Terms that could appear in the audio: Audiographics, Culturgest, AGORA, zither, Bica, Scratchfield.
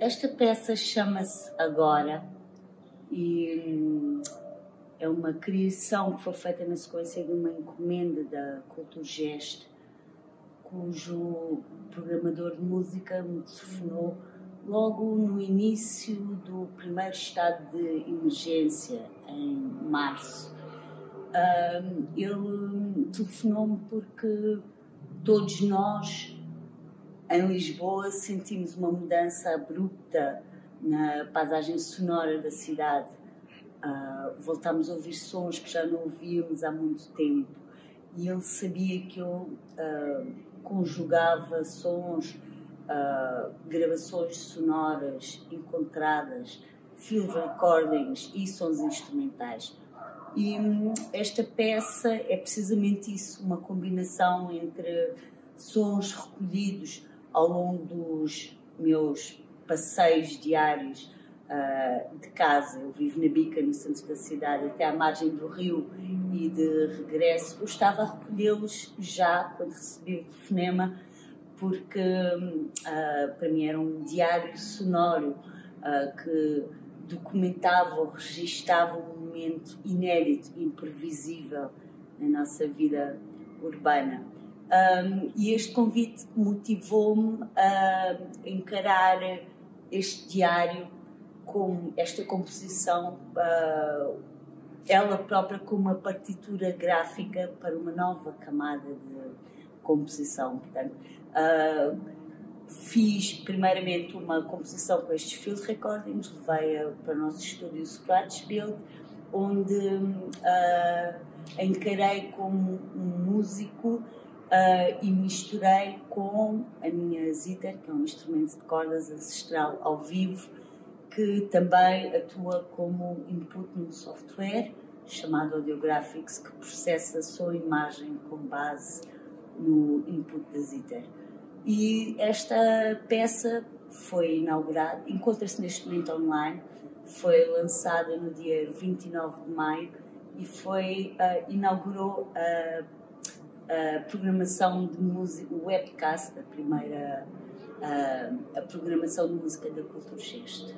Esta peça chama-se Agora e é uma criação que foi feita na sequência de uma encomenda da Culturgest, cujo programador de música me telefonou logo no início do primeiro estado de emergência, em março. Ele telefonou-me porque todos nós, em Lisboa, sentimos uma mudança abrupta na paisagem sonora da cidade. Voltámos a ouvir sons que já não ouvíamos há muito tempo. E ele sabia que eu conjugava sons, gravações sonoras encontradas, field recordings e sons instrumentais. E esta peça é precisamente isso, uma combinação entre sons recolhidos ao longo dos meus passeios diários de casa. Eu vivo na Bica, no centro da cidade, até à margem do rio, e de regresso eu estava a recolhê-los já quando recebi o telefonema, porque para mim era um diário sonoro que documentava ou registava um momento inédito, imprevisível na nossa vida urbana. E este convite motivou-me a encarar este diário, com esta composição, ela própria como uma partitura gráfica para uma nova camada de composição. Portanto, fiz primeiramente uma composição com estes field recordings, levei-a para o nosso estúdio Scratchfield, onde encarei como um músico e misturei com a minha zither, que é um instrumento de cordas ancestral ao vivo, que também atua como input num software chamado Audiographics, que processa só a imagem com base no input da zither. E esta peça foi inaugurada, encontra-se neste momento online, foi lançada no dia 29 de maio e foi, inaugurou a programação de música, o webcast, a programação de música da Culturgest.